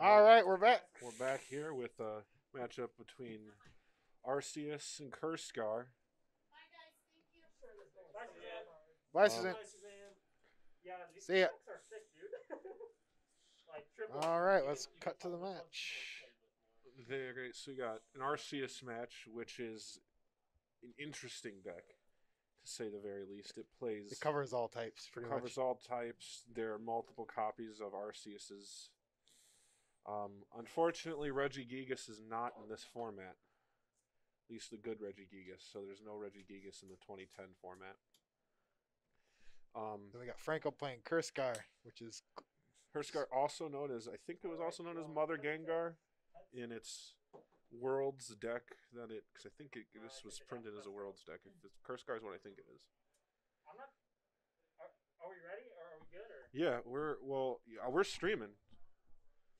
All right, we're back. We're back here with a matchup between Arceus and Cursegar. Bye, Suzanne. Yeah, see ya. All right, let's cut to the match. Great. So we got an Arceus match, which is an interesting deck, to say the very least. It plays. It covers all types. Pretty much. Covers all types. There are multiple copies of Arceus's. Unfortunately, Regigigas is not in this format. At least the good Regigigas. So there's no Regigigas in the 2010 format. Then we got Franco playing Cursegar, which is Cursegar, also known as, I think it was also known as Mother Gengar in its Worlds deck. That it, because I think it, this was printed as a Worlds deck. Cursegar is what I think it is. I'm not. Are we ready? Or are we good? Or? Yeah, we're streaming.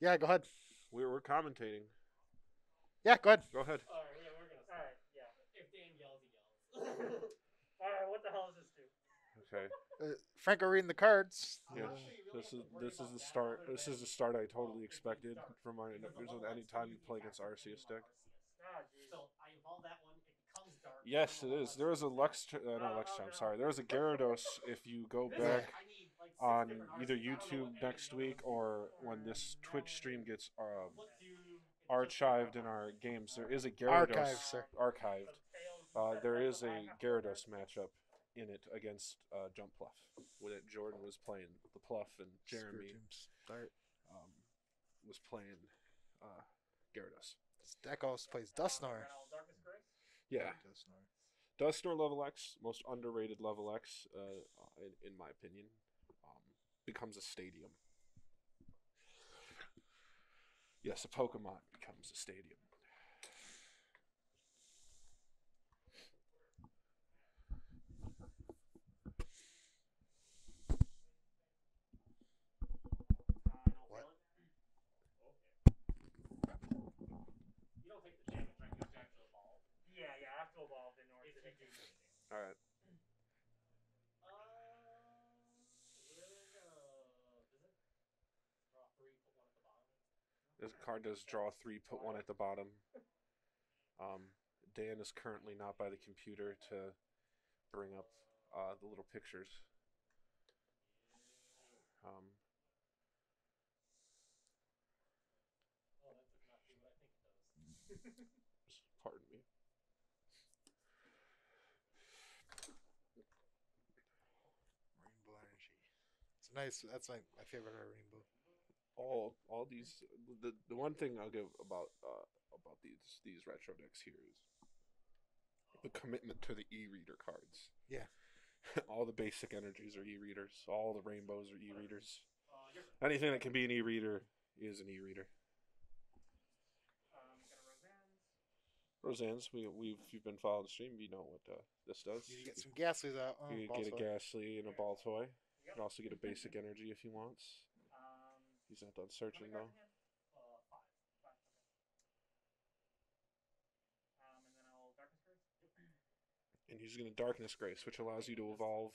Yeah, go ahead. We're commentating. Yeah, go ahead. Go ahead. All right, yeah, we're gonna. All right, yeah. If Dan yells, he yells. All right, what the hell is this? Okay. Franco reading the cards. Yeah, this is the start. This is the start I totally expected from my any time you play against Arceus deck. Yes, it is. There was a I'm sorry. There was a Gyarados. If you go back on either YouTube next week or when this Twitch stream gets archived in our games, there is a Gyarados archived. There is a Gyarados matchup in it against Jumpluff, when Jordan was playing the Pluff and Jeremy was playing Gyarados. This deck also plays Dusknoir. Yeah, Dusknoir Level X, most underrated Level X, in my opinion, becomes a stadium. Yes, a Pokemon becomes a stadium. All right. This card does draw three, put one at the bottom. Dan is currently not by the computer to bring up the little pictures. Pardon me. Nice. That's my favorite Rainbow. All these. The one thing I'll give about these retro decks here is the commitment to the e reader cards. Yeah. All the basic energies are e readers. All the Rainbows are e readers. Anything that can be an e reader is an e reader. Roseanne's. If you've been following the stream, you know what this does. You get some Gastlys out. You get a Gastly and a ball toy. You can also get a basic energy if he wants. He's not done searching though. And he's gonna Darkness Grace, which allows you to evolve,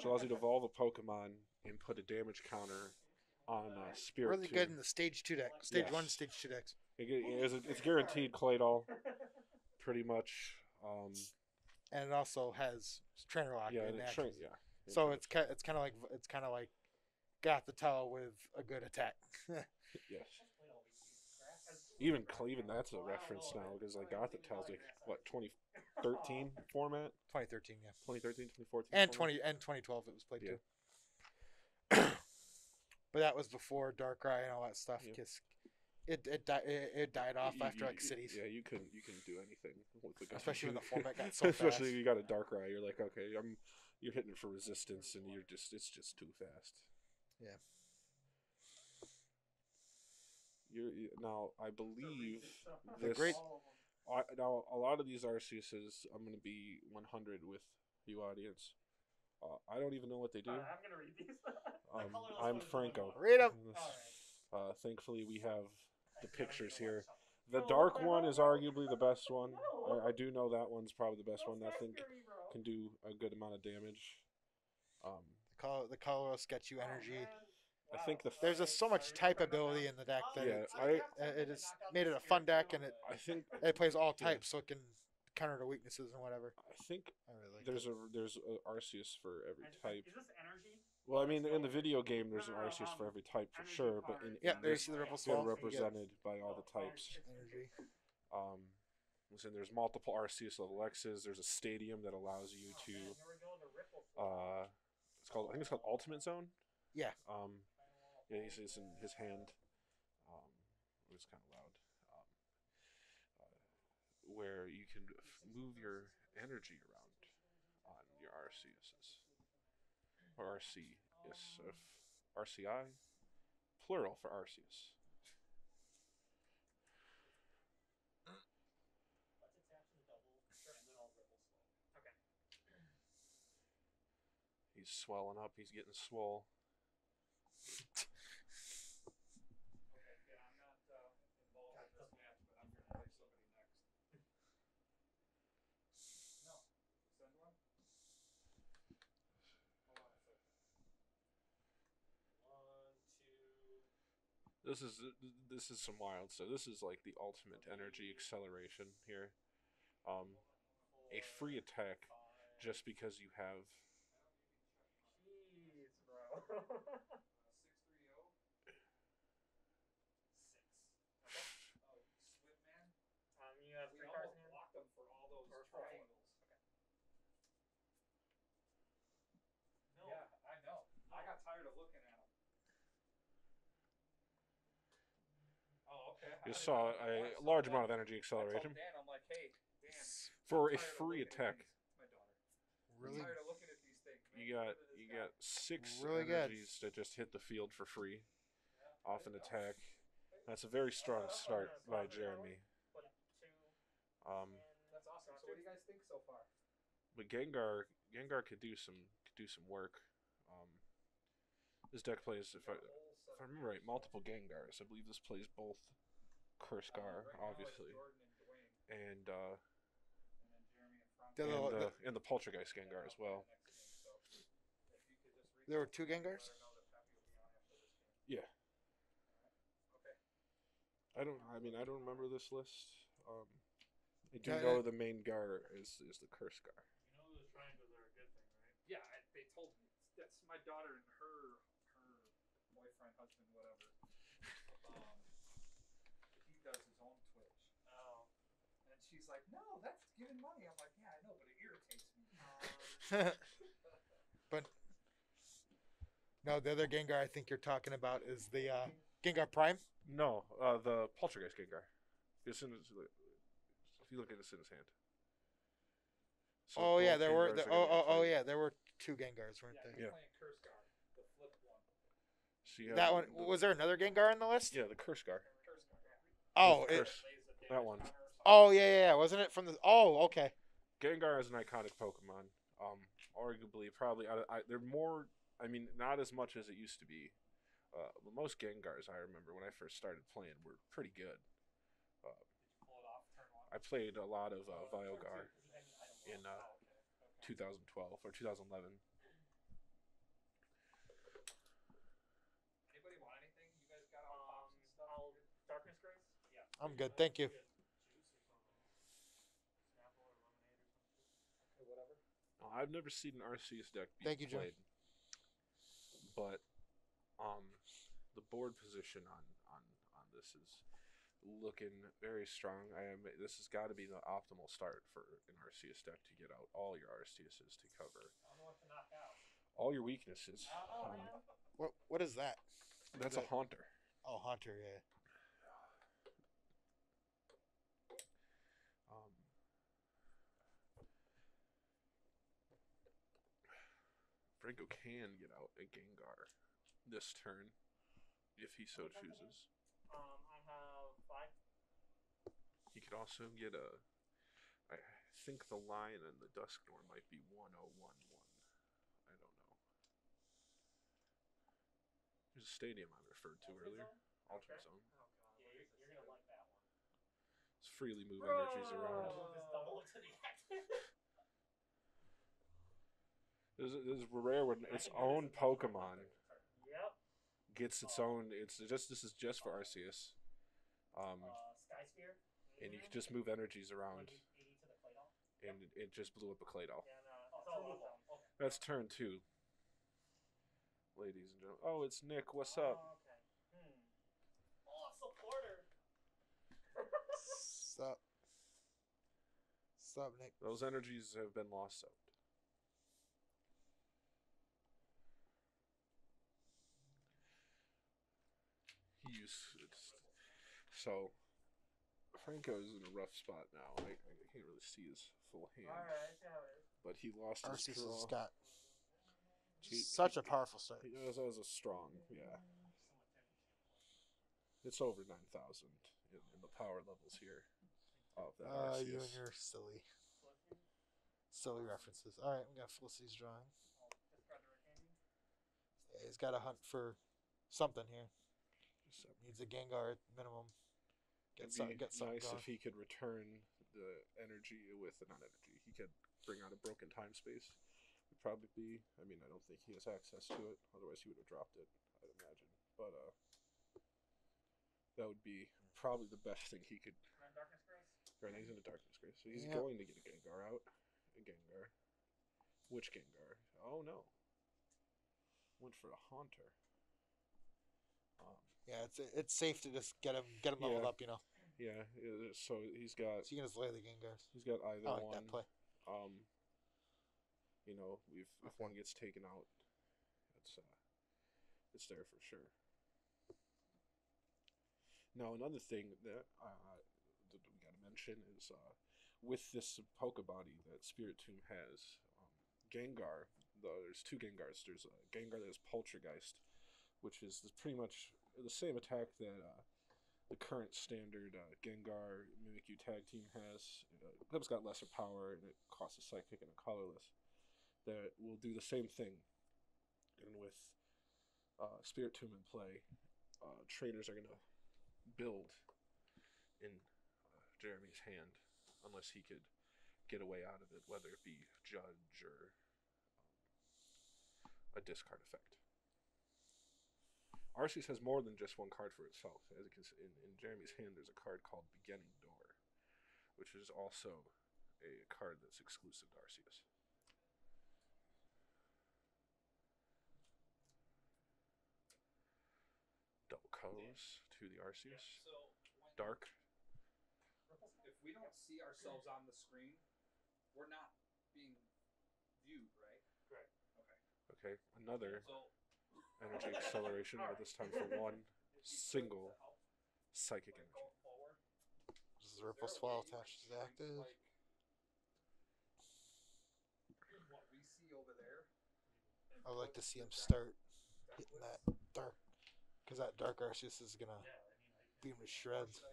a Pokemon and put a damage counter on Spiritomb. Really good in the stage 2 deck, stage 2 decks. It's guaranteed Claydol, pretty much. And it also has Trainer Lock. Yeah, and so it's kind of like Gothitelle with a good attack. Yes. Even that's a reference now, because like Gothitelle's like what 2013 format. 2013, yeah. 2013, 2014. And format? 2012 it was played too. But that was before Darkrai and all that stuff. Yep. It died off after like cities. Yeah, you couldn't do anything with the Gothitelle. Especially when the format got so fast. Especially if you got a Darkrai, you're like, okay, you're hitting for resistance, and it's just too fast. Yeah. Now I believe this. Now a lot of these Arceuses, I'm going to be 100 with you, audience. I don't even know what they do. I'm going to read these. I'm Franco. Read them. Thankfully, we have the pictures here. The dark one is arguably the best one. I do know that one's probably the best one. I think can do a good amount of damage. The Coloros gets you energy. I think there's just so much type ability in the deck that it has made it a fun deck, and it plays all types, so it can counter the weaknesses and whatever. I think there's Arceus for every type. Is this energy? Well, I mean, in the video game, there's an Arceus for every type for sure, but in there's the Ripple Soul represented by all the types. Energy. Listen, there's multiple Arceus Level X's. There's a stadium that allows you to. I think it's called Ultimate Zone. Yeah. Yeah, it's in his hand. It was kind of loud. Where you can move your energy around on your Arceuses. Or RCI, plural for Arceus. He's swelling up. He's getting swole. This is some wild stuff. This is like the ultimate energy acceleration here. A free attack just because you have. Jeez, bro. 630. Six. Oh, Swift Man. You have three cards in block them for all those triangles. Okay. No. Yeah, I know. I got tired of looking at. You saw a large amount of energy acceleration. Dan, I'm like, hey, Dan, for a free attack. Really? You got six energies that just hit the field for free off an attack. That's a very strong start by Jeremy. That's awesome. So what do you guys think so far? But Gengar could do some work. This deck plays, if I remember right, multiple Gengars. I believe this plays both Cursegar, obviously, and the Poltergeist Gengar as well. There were two Gengars? Yeah. I don't remember this list. I do know the main Gar is the Cursegar. You know those triangles are a good thing, right? Yeah, they told me. That's my daughter and her boyfriend, husband, whatever. He does his own Twitch. Oh. And she's like, no, that's giving money. I'm like, yeah, I know, but it irritates me. But no, the other Gengar I think you're talking about is the Gengar Prime? No, the Poltergeist Gengar. If you look at this in his hand. So there were two Gengars, weren't there? Yeah. Cursegar, the flip one. So that one was there another Gengar on the list? Yeah, the Cursegar. Oh, that one. Oh yeah, wasn't it from the? Oh, okay. Gengar is an iconic Pokemon. Arguably, probably they're more. I mean, not as much as it used to be. But most Gengars I remember when I first started playing were pretty good. I played a lot of VileGar in 2012 or 2011. Anybody want anything? You guys got all boxes and stuff? Darkness Grace? Yeah. I'm good, thank you. Okay, whatever. I've never seen an Arceus deck be played. But the board position on this is looking very strong. This has got to be the optimal start for an Arceus deck to get out all your Arceuses to cover all your weaknesses. What is that? That's a Haunter. Oh, Haunter, yeah. Franco can get out a Gengar this turn if he so chooses. I have 5. You could also get a. I think the line in the Dusknoir might be 1011. I don't know. There's a stadium I referred to earlier. Ultimate Zone. Oh, God. Yeah, you're gonna like that one. It's freely move energies around. This is rare when its own Pokemon gets its own. It's just this is just for Arceus. Sky Spear. And you can just move energies around. 80 to the Claydol. And it just blew up a Claydol. That's turn two. Ladies and gentlemen. Oh, it's Nick. What's up? Okay. Oh, supporter. Sup. Sup, Nick. Those energies have been lost out. So, Franco is in a rough spot now. I can't really see his full hand. All right, but he lost Arceus his straw. Got such a powerful start. He knows I was a strong, yeah. It's over 9,000 in the power levels here. Oh, you and your silly references. All right, we got Felicity's drawing. Yeah, he's got to hunt for something here. So needs a Gengar at minimum. It'd be nice if he could return the energy with the non-energy. He could bring out a broken time space. It'd probably be. I mean, I don't think he has access to it. Otherwise, he would have dropped it. I'd imagine, but that would be probably the best thing he could. Darkness Grace. Right now he's in a Darkness Grace, so he's going to get a Gengar out. A Gengar. Which Gengar? Oh no. Went for a Haunter. Yeah, it's safe to just get him leveled up, you know. Yeah, so he's got. So you can just lay the Gengars. He's got either one. I like that play. You know, if one gets taken out, it's there for sure. Now another thing that we gotta mention is with this Pokebody that Spiritomb has, Gengar. There's two Gengars. There's a Gengar that has Poltergeist, which is pretty much the same attack that the current standard Gengar Mimikyu tag team has. It's got lesser power, and it costs a psychic and a colorless. That will do the same thing. And with Spiritomb in play, trainers are going to build in Jeremy's hand, unless he could get away out of it, whether it be Judge or a discard effect. Arceus has more than just one card for itself. As you can see, in Jeremy's hand, there's a card called Beginning Door, which is also a card that's exclusive to Arceus. Double colors to the Arceus. Yeah, so dark. If we don't see ourselves on the screen, we're not being viewed, right? Correct. Okay. Okay, another... So, energy acceleration, but this time for one single psychic energy. This is a ripple swell attached to the active. Like, what we see over there. I would like to see him start hitting that dark, because that dark Arceus is gonna be him to shreds.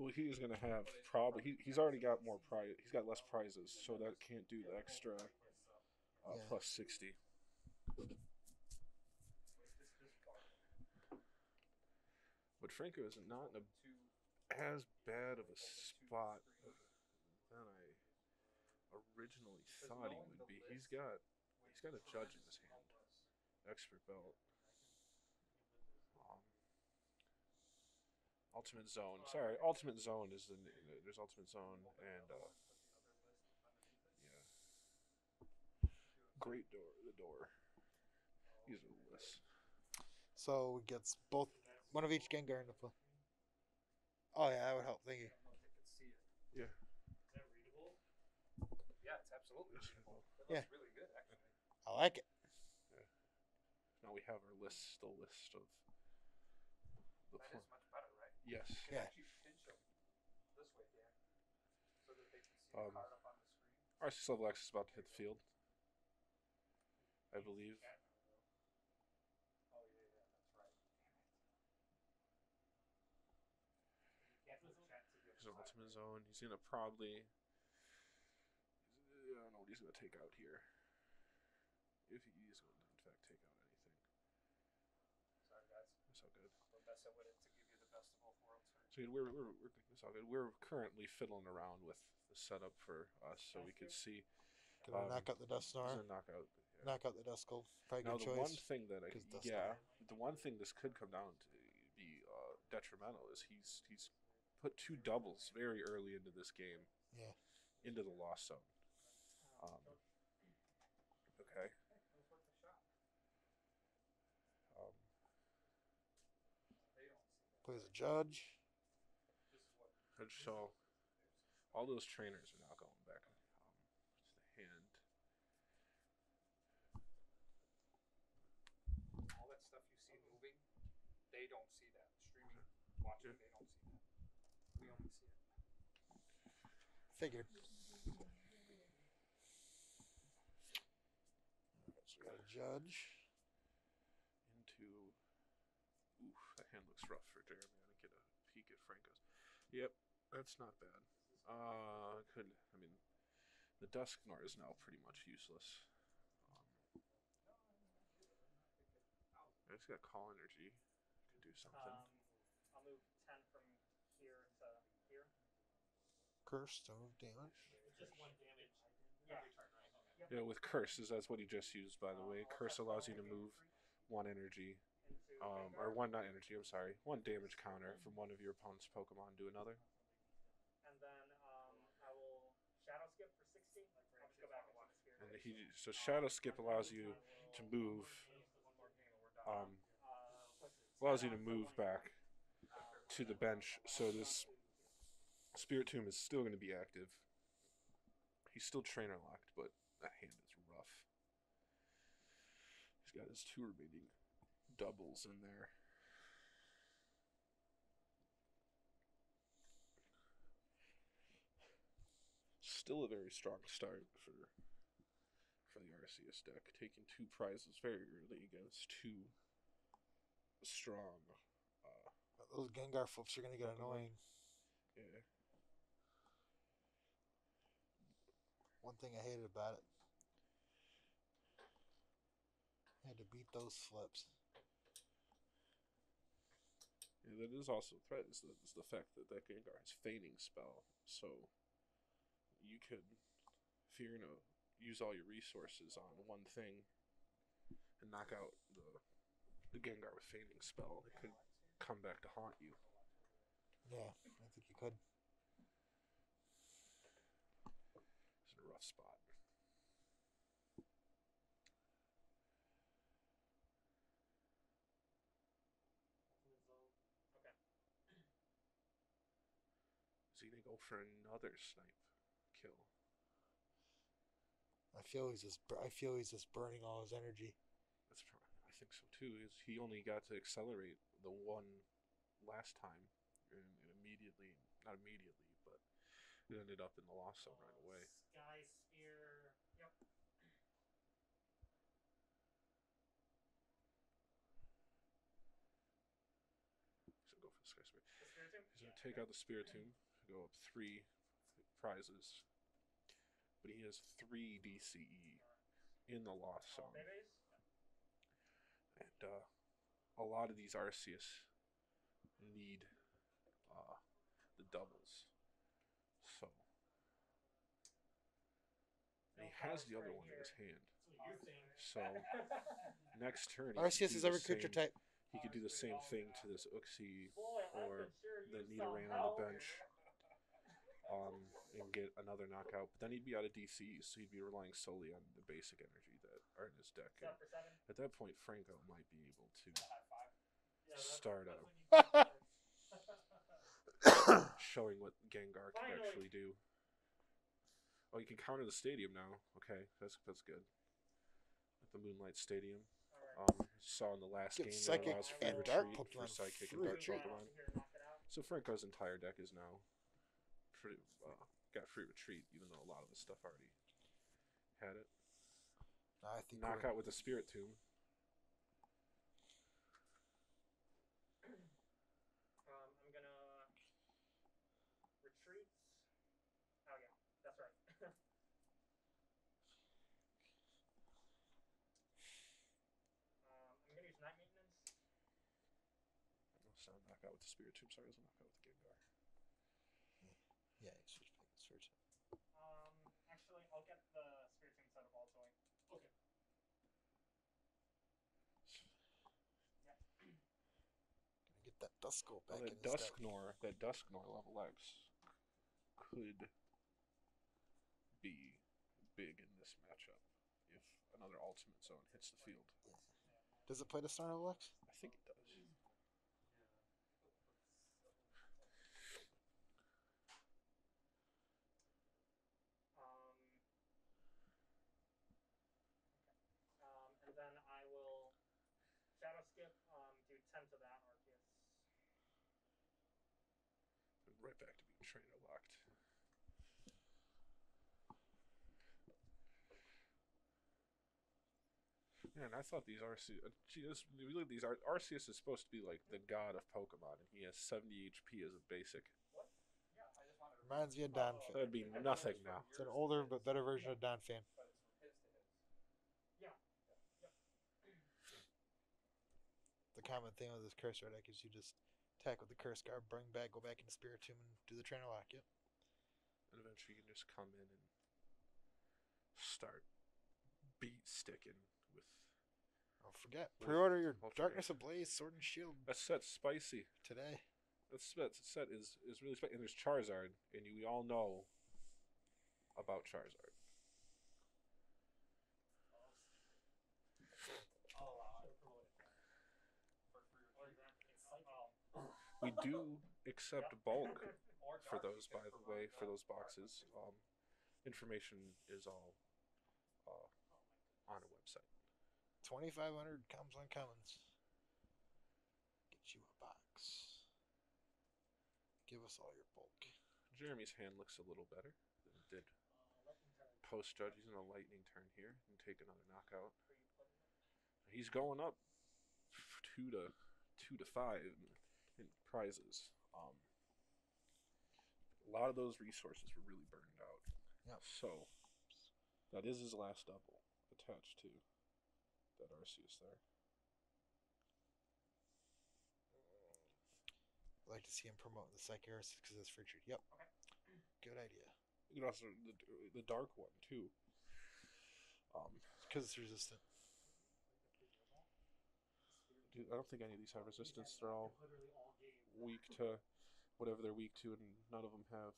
Well, he's gonna have probably he's already got more prize. He's got less prizes, so that can't do the extra plus 60. But Franco is not in as bad of a spot than I originally thought he would be. He's got a Judge in his hand, Expert Belt, Ultimate Zone. Sorry, Ultimate Zone is there's Ultimate Zone and Great Door, the Door. These are the lists. So it gets both. One of each Gengar into play. Oh, yeah, that would help. Thank you. I don't think I can see it. Yeah. Is that readable? Yeah, it's absolutely readable. That looks really good, actually. I like it. Yeah. Now we have our list, the list of... The that form. Is much better, right? Yes. You can actually pinch them this way, yeah. So that they can see the card up on the screen. Arceus Level X is about to hit the field. I believe. He's in Ultimate Zone. He's going to probably... I don't know what he's going to take out here. If he is going to, in fact, take out anything. Sorry, guys. It's all good. We're messing with it to give you the best of both worlds. So it's all good. We're currently fiddling around with the setup for us so we could see... Gonna knock out the Dusknoir. Knock out the Duskull. Probably good choice. Now, the one thing that I... Yeah, the one thing this could come down to be detrimental is he's put two doubles very early into this game. Yeah. Into the Lost Zone. Okay. Plays a judge. So all those trainers are now going back. It's the hand. All that stuff you see moving, they don't see that. Streaming, watching, they don't see that. We only see it. Figured. So we got a judge. Into. Oof, that hand looks rough for Jeremy. I didn't get a peek at Franco's. Yep, that's not bad. I mean, the Dusknoir is now pretty much useless. I just got call energy. I could do something. I'll move 10 from here to here. Cursed of damage. Just one damage. Yeah. Yeah, with curse, that's what he just used, by the way. Curse allows you to move one energy. Or one, not energy, I'm sorry. One damage counter from one of your opponent's Pokemon to another. And then I will Shadow Skip for 60. I'll just go back and watch this here. And so Shadow Skip allows you to move... allows you to move back to the bench. So this Spiritomb is still going to be active. He's still trainer locked, but that hand is rough. He's got his two remaining doubles in there. Still a very strong start for the Arceus deck, taking two prizes very early against two strong. Those Gengar flips are going to get annoying. Yeah. One thing I hated about it, I had to beat those flips. Yeah, that is also a threat, is the fact that Gengar has Feigning Spell, so you could, if you're going to use all your resources on one thing and knock out the Gengar with Feigning Spell, it could come back to haunt you. Yeah, I think you could. It's in a rough spot. Okay. Is he going to go for another snipe kill? I feel he's just burning all his energy. That's probably, I think so too. He only got to accelerate the one last time, and not immediately, but it ended up in the Lost Zone right away. Sky Spear. Yep. So go for the Sky Spear. He's gonna take out the Spiritomb, go up 3 prizes. But he has 3 DCE in the Lost Zone. And a lot of these Arceus need the doubles. So. And he has the other one in his hand. So, next turn. Arceus is every creature type. He could do the same thing to this Uxie or the Nidoran on the bench. And get another knockout, but then he'd be out of DCs, so he'd be relying solely on the basic energy that are in his deck. And at that point, Franco might be able to start out showing what Gengar can actually do. Oh, you can counter the stadium now. Okay, that's good. At the Moonlight Stadium, saw in the last game that allows free retreat for Psychic and Dark Pokemon. So Franco's entire deck is now. Got free retreat, even though a lot of the stuff already had it. I think knockout with the Spiritomb. I'm gonna retreat. Oh yeah, that's right. I'm gonna use night maintenance. So I'll knock out with the Spiritomb. Sorry, I was knock out with the Gengar. Yeah, you should pick the Spiritomb. Actually, I'll get the Spiritomb instead of all toy. Okay. Yeah. that Duskull back in his Dusknoir, that Dusknoir level X could be big in this matchup if another Ultimate Zone hits the field. Yeah. Does it play the Star level X? I think it does. And then I will Shadow Skip, do 10 to that Arceus. And right back to being trainer locked. Man, I thought these Arceus is supposed to be like the god of Pokemon, and he has 70 HP as a basic. What? Yeah, I just wanted to reminds me of Donphan. That'd be nothing now. It's an older but better version of Donphan. The common theme of this Cursegar deck is you just attack with the Cursegar, bring back, go back into Spiritomb, and do the trainer lock. Yep. And eventually you can just come in and start beat sticking with. Don't forget, pre-order your Darkness Ablaze Sword and Shield. That set's spicy today. That set is really spicy, and there's Charizard, and we all know about Charizard. We do accept bulk for those, by the way, for those boxes. Information is all on our website. 2,500 comes on Commons. Get you a box. Give us all your bulk. Jeremy's hand looks a little better than it did post-judge. He's in a lightning turn here and take another knockout. He's going up 2 to 5. In prizes. A lot of those resources were really burned out. Yeah. So that is his last double attached to that Arceus there. I'd like to see him promote the Psychic Arceus because it's featured. Yep. Okay. Good idea. You can also the dark one too. Because it's resistant. Dude, I don't think any of these have resistance. They're all weak to whatever they're weak to, and none of them have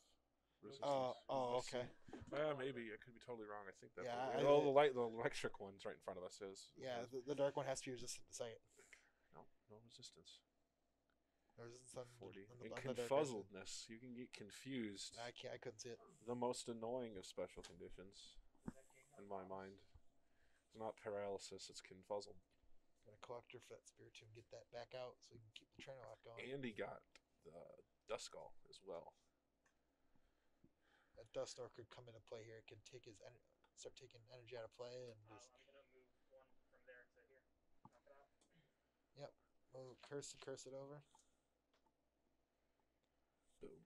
resistance. Oh, okay. Yeah, maybe. I could be totally wrong. I think that. Yeah, the electric one's right in front of us is. Yeah, the dark one has to be resistant to sight. No resistance. No resistance on 40. And confuzzledness. You can get confused. I couldn't see it. The most annoying of special conditions, in my mind. It's not paralysis, it's confuzzled. Got a collector for that Spiritomb, get that back out so we can keep the trainer lock going. And he got the Duskull as well. That Dusknoir could come into play here. It could take his start taking energy out of play and just. I'm gonna move one from there to here. Knock it out. Yep. We'll curse it over. Boom.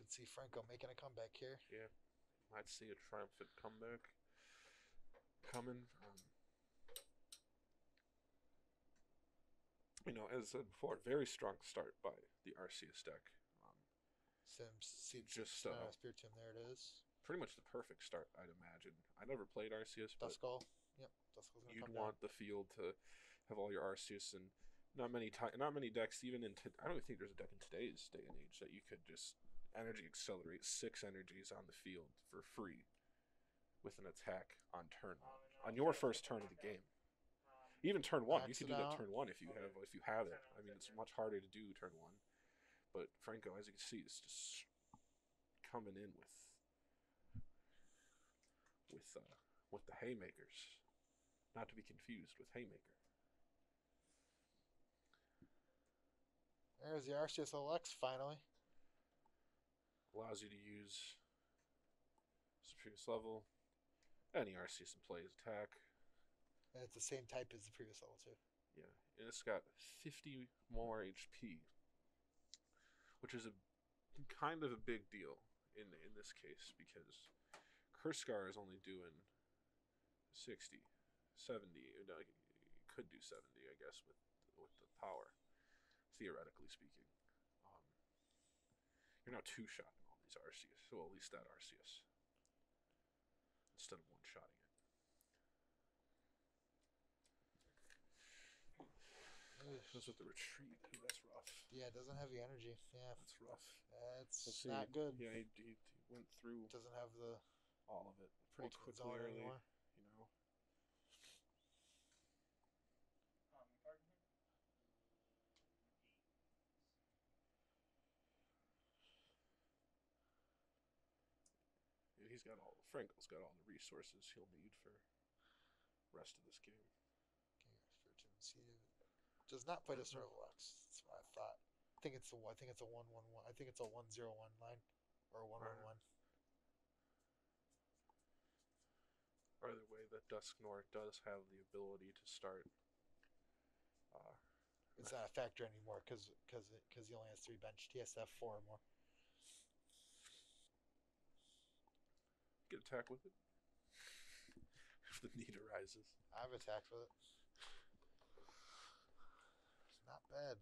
Could see Franco making a comeback here. Yeah, might see a triumphant comeback. Coming as I said before, very strong start by the Arceus deck. Spiritomb, there it is. Pretty much the perfect start, I'd imagine. I never played Arceus, but Duskull. Yep, Duskull's gonna come down. The field to have all your Arceus, and not many decks, even in I don't think there's a deck in today's day and age that you could just energy accelerate 6 energies on the field for free. With an attack on turn 1, on your first turn of the game, even turn 1, you can do that turn 1 if you have it. I mean, it's much harder to do turn 1, but Franco, as you can see, is just coming in with the haymakers, not to be confused with haymaker. There's the Arceus LX finally. Allows you to use previous level. Any Arceus in play is attack. And it's the same type as the previous level, too. Yeah, and it's got 50 more HP, which is a kind of a big deal in this case, because Cursegar is only doing 60, 70. No, it could do 70, I guess, with the power, theoretically speaking. You're now 2-shotting all these Arceus, well, at least that Arceus, instead of one-shotting it. Just with the retreat. Ooh, that's rough. Yeah, it doesn't have the energy. Yeah. That's rough. That's not good. Yeah, he went through. Doesn't have the all of it pretty quickly early, you know. He's got all. Franco's got all the resources he'll need for rest of this game. Does not play Disturbalux. That's what I thought. I think it's a 1-1-1. I think it's a 1-0-1 line, or a 1-1-1. Either way, the Dusknoir does have the ability to start. It's not a factor anymore because he only has 3 bench. He has to have 4 or more. Get attacked with it if the need arises. I've attacked with it. It's not bad.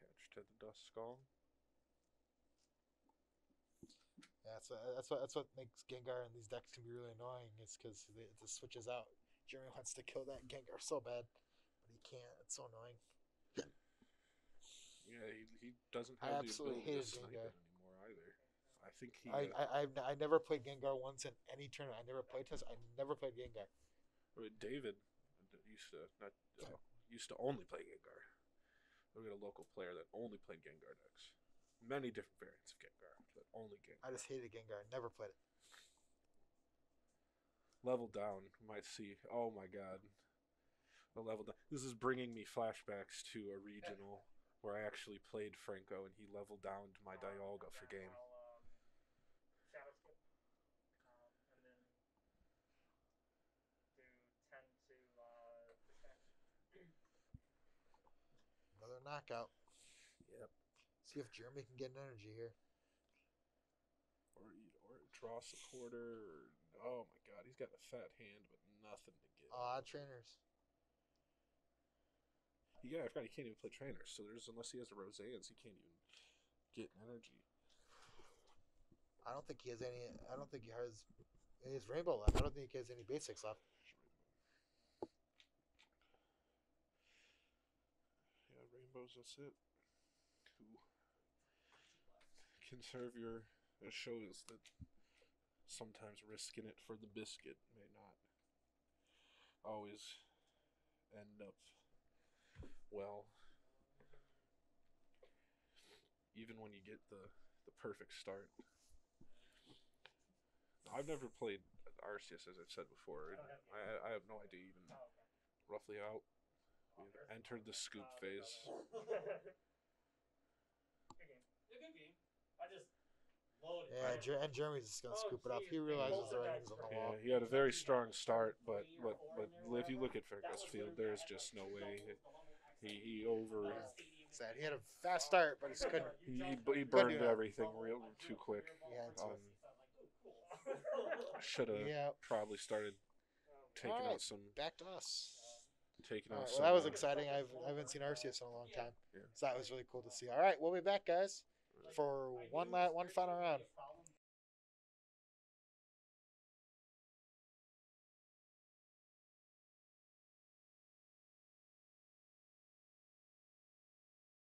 Attached to the Dust Skull. Yeah, that's what makes Gengar in these decks can be really annoying. It's because it just switches out. Jeremy wants to kill that Gengar so bad, but he can't. It's so annoying. Yeah, he doesn't have the ability to snipe it anymore either. I think he. I never played Gengar once in any tournament. I never played Test. I never played Gengar. I mean, David used to only play Gengar. We had a local player that only played Gengar decks. Many different variants of Gengar, but only Gengar. I just hated Gengar. I never played it. Level down, we might see. Oh my god, the level down. This is bringing me flashbacks to a regional. Where I actually played Franco and he leveled down to my Dialga for game. Shadow Skip. And then do 10 to defend. Another knockout. Yep. See if Jeremy can get an energy here. Or draw supporter. Or, oh my god, he's got a fat hand but nothing to give. Odd trainers. Yeah, I forgot he can't even play trainers. So there's unless he has a Roseanne's, he can't even get energy. I don't think he has any. I don't think he has his Rainbow left. I don't think he has any basics left. Yeah, Rainbows. That's it. Who can serve your shows that sometimes risking it for the biscuit may not always end up. Well, even when you get the perfect start. I've never played Arceus, as I've said before. I have no idea even roughly how we've entered the scoop phase. Good game. Good game. I just loaded. Yeah, and Jeremy's just going to scoop it up. He realizes the writing's on the wall. Yeah, he had a very strong start, but if you look at Fergus Field, there's just no way. He over. Sad. He had a fast start, but he couldn't. He burned everything real too quick. Yeah. Should have probably started taking out some. Back to us. Taking out. Well, that was exciting. I haven't seen Arceus in a long time, so that was really cool to see. All right, we'll be back, guys, for one final round.